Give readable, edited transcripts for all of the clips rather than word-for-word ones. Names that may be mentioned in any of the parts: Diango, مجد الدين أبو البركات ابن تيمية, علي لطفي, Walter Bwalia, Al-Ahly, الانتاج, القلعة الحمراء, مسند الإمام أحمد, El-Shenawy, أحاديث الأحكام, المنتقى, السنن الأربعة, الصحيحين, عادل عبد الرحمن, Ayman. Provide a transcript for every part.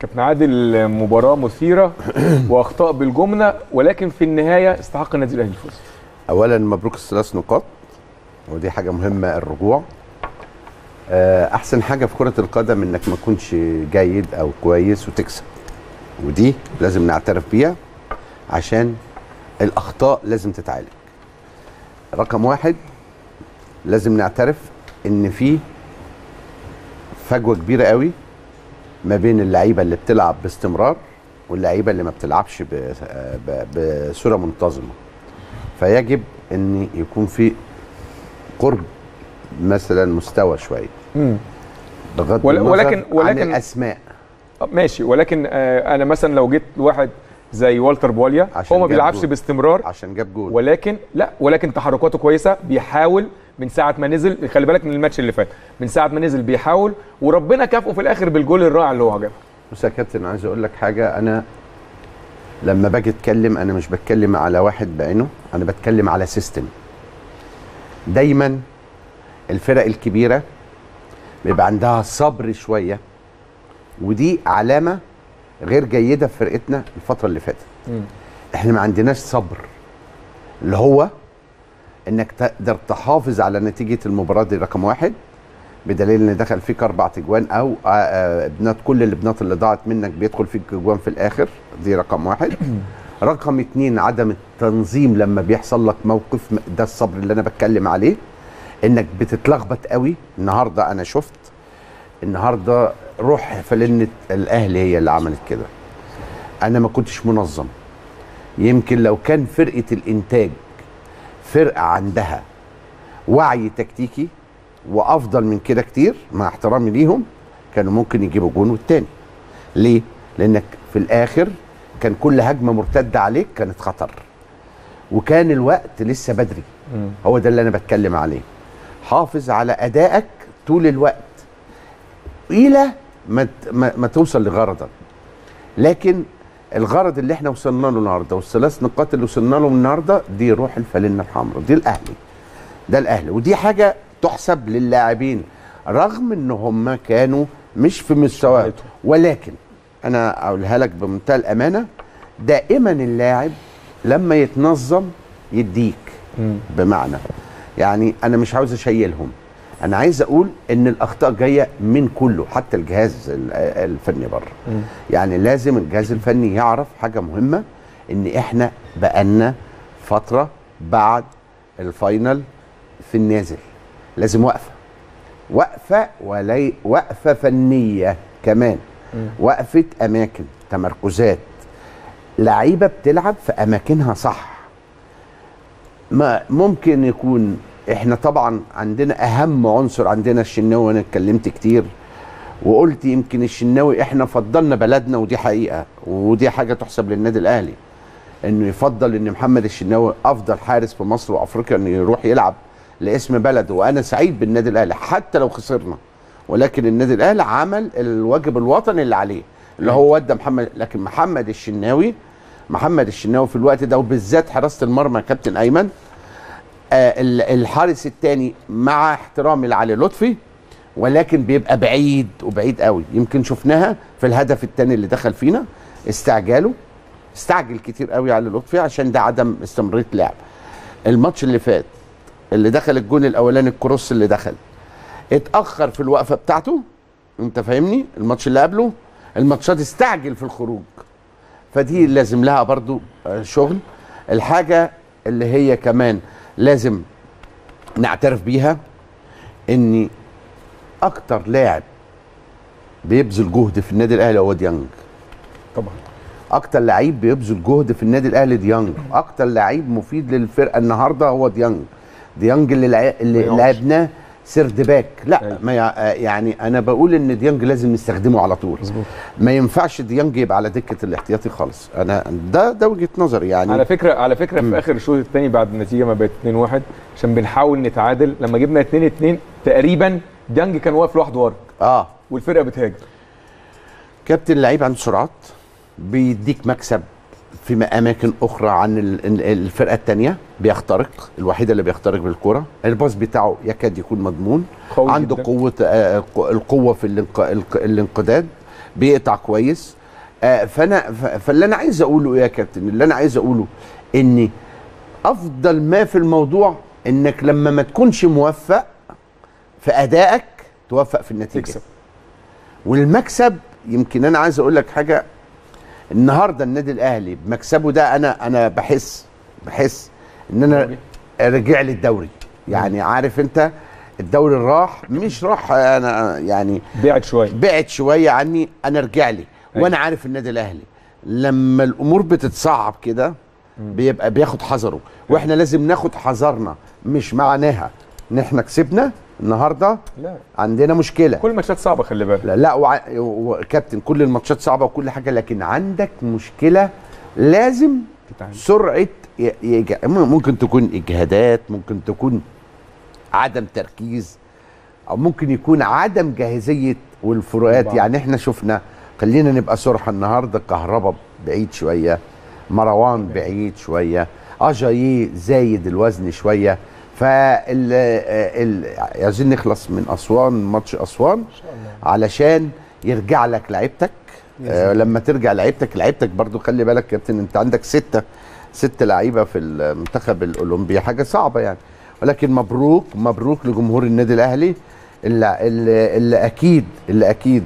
كابتن عادل، مباراه مثيره واخطاء بالجمله، ولكن في النهايه استحق النادي الاهلي الفوز. اولا مبروك الثلاث نقاط، ودي حاجه مهمه. الرجوع احسن حاجه في كره القدم انك ما تكونش جيد او كويس وتكسب، ودي لازم نعترف بيها عشان الاخطاء لازم تتعالج. رقم واحد، لازم نعترف ان في فجوه كبيره قوي ما بين اللعيبه اللي بتلعب باستمرار واللعيبه اللي ما بتلعبش بصوره منتظمه، فيجب ان يكون في قرب مثلا مستوى شويه بغض النظر ولكن عن الاسماء. ماشي، ولكن انا مثلا لو جيت واحد زي والتر بواليا، هو ما بيلعبش باستمرار عشان جاب جول، ولكن تحركاته كويسه، بيحاول من ساعه ما نزل. خلي بالك من الماتش اللي فات، من ساعه ما نزل بيحاول، وربنا كافئه في الاخر بالجول الرائع اللي هو جابه. بص يا كابتن، عايز اقول لك حاجه، انا لما باجي اتكلم انا مش بتكلم على واحد بعينه، انا بتكلم على سيستم. دايما الفرق الكبيره بيبقى عندها صبر شويه، ودي علامه غير جيده في فرقتنا الفتره اللي فاتت. احنا ما عندناش صبر اللي هو انك تقدر تحافظ على نتيجه المباراه دي. رقم واحد، بدليل ان دخل فيك 4 تجوان او بنات، كل البنات اللي ضاعت منك بيدخل فيك جوان في الاخر، دي رقم واحد. رقم 2، عدم التنظيم لما بيحصل لك موقف، ده الصبر اللي انا بتكلم عليه، انك بتتلخبط قوي. النهارده انا شفت النهارده روح فلنة الاهلي هي اللي عملت كده. انا ما كنتش منظم، يمكن لو كان فرقه الانتاج فرقه عندها وعي تكتيكي وافضل من كده كتير، مع احترامي ليهم، كانوا ممكن يجيبوا جون والتاني. ليه؟ لانك في الاخر كان كل هجمه مرتده عليك كانت خطر، وكان الوقت لسه بدري. هو ده اللي انا بتكلم عليه، حافظ على ادائك طول الوقت الى ما توصل لغرضك. لكن الغرض اللي احنا وصلنا له النهارده والثلاث نقاط اللي وصلنا له النهارده، دي روح الفلنه الحمراء، دي الاهلي، ده الاهلي، ودي حاجه تحسب للاعبين رغم ان هم كانوا مش في مستواهم. ولكن انا اقولها لك بمنتهى الامانه، دائما اللاعب لما يتنظم يديك. بمعنى يعني انا مش عاوز اشيلهم، انا عايز اقول ان الاخطاء جايه من كله، حتى الجهاز الفني بره. يعني لازم الجهاز الفني يعرف حاجه مهمه، ان احنا بقالنا فتره بعد الفاينل في النازل، لازم وقفه فنيه كمان، وقفه اماكن، تمركزات، لعيبه بتلعب في اماكنها صح. ما ممكن يكون احنا طبعا عندنا اهم عنصر عندنا الشناوي، وانا اتكلمت كتير وقلت يمكن الشناوي احنا فضلنا بلدنا، ودي حقيقه، ودي حاجه تحسب للنادي الاهلي، انه يفضل ان محمد الشناوي افضل حارس في مصر وافريقيا انه يروح يلعب لاسم بلده. وانا سعيد بالنادي الاهلي حتى لو خسرنا، ولكن النادي الاهلي عمل الواجب الوطني اللي عليه، اللي هو ودى محمد. لكن محمد الشناوي في الوقت ده، وبالذات حراسه المرمى كابتن ايمن، الحارس الثاني، مع احترامي لعلي لطفي، ولكن بيبقى بعيد وبعيد قوي. يمكن شفناها في الهدف الثاني اللي دخل فينا، استعجل كتير قوي علي لطفي، عشان ده عدم استمراريه لعب. الماتش اللي فات اللي دخل الجون الاولاني، الكروس اللي دخل اتاخر في الوقفه بتاعته، انت فاهمني؟ الماتش اللي قبله، الماتشات استعجل في الخروج، فدي لازم لها برضو شغل. الحاجه اللي هي كمان لازم نعترف بيها، ان اكتر لاعب بيبذل جهد في النادي الاهلي هو ديانج. طبعا اكتر لعيب بيبذل جهد في النادي الاهلي ديانج، اكتر لعيب مفيد للفرقه النهارده هو ديانج اللي لعبناه سرد باك. لا، ما يعني انا بقول ان ديانج لازم نستخدمه على طول، ما ينفعش ديانج يبقى على دكه الاحتياطي خالص. انا ده وجهه نظري. يعني على فكره في اخر الشوط الثاني بعد النتيجه ما بقت 2-1، عشان بنحاول نتعادل، لما جبنا 2-2 تقريبا ديانج كان واقف لوحده ورا، والفرقه بتهاجم. كابتن، اللعيب عنده سرعات، بيديك مكسب في اماكن اخرى عن الفرقه الثانيه، بيخترق، الوحيد اللي بيخترق بالكره، الباص بتاعه يكاد يكون مضمون، عنده قوه، القوه في الانقداد، بيقطع كويس. فاللي انا عايز اقوله يا كابتن، اللي انا عايز اقوله ان افضل ما في الموضوع انك لما ما تكونش موفق في ادائك توفق في النتيجه تكسب. والمكسب يمكن انا عايز اقول لك حاجه، النهارده النادي الاهلي بمكسبه ده انا بحس ان انا رجع لي الدوري، يعني عارف انت الدوري راح مش راح، انا يعني بعد شويه عني، انا رجع لي. وانا عارف النادي الاهلي لما الامور بتتصعب كده بيبقى بياخد حذره، واحنا لازم ناخد حذرنا. مش معناها ان احنا كسبنا النهارده لا عندنا مشكله، كل الماتشات صعبه خلي بالك، لا وكابتن كل الماتشات صعبه وكل حاجه، لكن عندك مشكله لازم سرعه ممكن تكون اجهادات، ممكن تكون عدم تركيز، او ممكن يكون عدم جاهزيه والفروقات. يعني احنا شفنا، خلينا نبقى صراحه النهارده، كهربا بعيد شويه، مروان بعيد شويه، اجاييه زايد الوزن شويه، عايزين نخلص من اسوان، ماتش اسوان إن شاء الله، علشان يرجع لك لعيبتك. لما ترجع لعيبتك برضو خلي بالك كابتن، انت عندك ست لعيبه في المنتخب الاولمبي، حاجه صعبه يعني. ولكن مبروك لجمهور النادي الاهلي اللي اكيد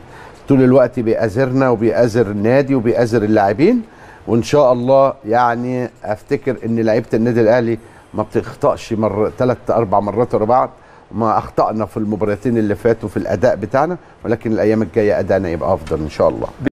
طول الوقت بيأزرنا وبيأزر النادي وبيأزر اللاعبين، وان شاء الله يعني افتكر ان لعيبه النادي الاهلي ما بتخطأش ثلاث اربع مرات ورا بعض، ما اخطأنا في المباراتين اللي فاتوا في الاداء بتاعنا، ولكن الايام الجايه ادائنا يبقى افضل ان شاء الله.